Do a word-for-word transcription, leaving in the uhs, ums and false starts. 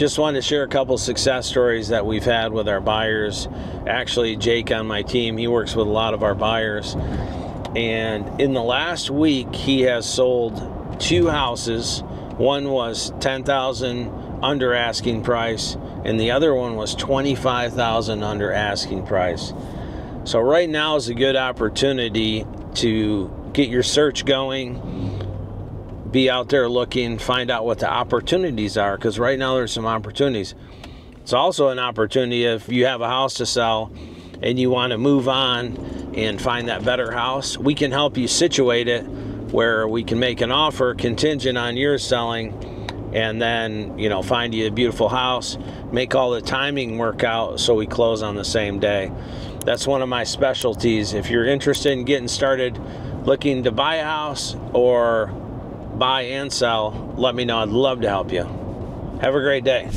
Just wanted to share a couple success stories that we've had with our buyers. Actually, Jake on my team, he works with a lot of our buyers. And in the last week, he has sold two houses. One was ten thousand dollars under asking price, and the other one was twenty-five thousand dollars under asking price. So right now is a good opportunity to get your search going, be out there looking, find out what the opportunities are, because right now there's some opportunities. It's also an opportunity if you have a house to sell and you want to move on and find that better house. We can help you situate it where we can make an offer contingent on your selling, and then, you know, find you a beautiful house, make all the timing work out so we close on the same day. That's one of my specialties. If you're interested in getting started looking to buy a house or buy and sell, let me know. I'd love to help you. Have a great day.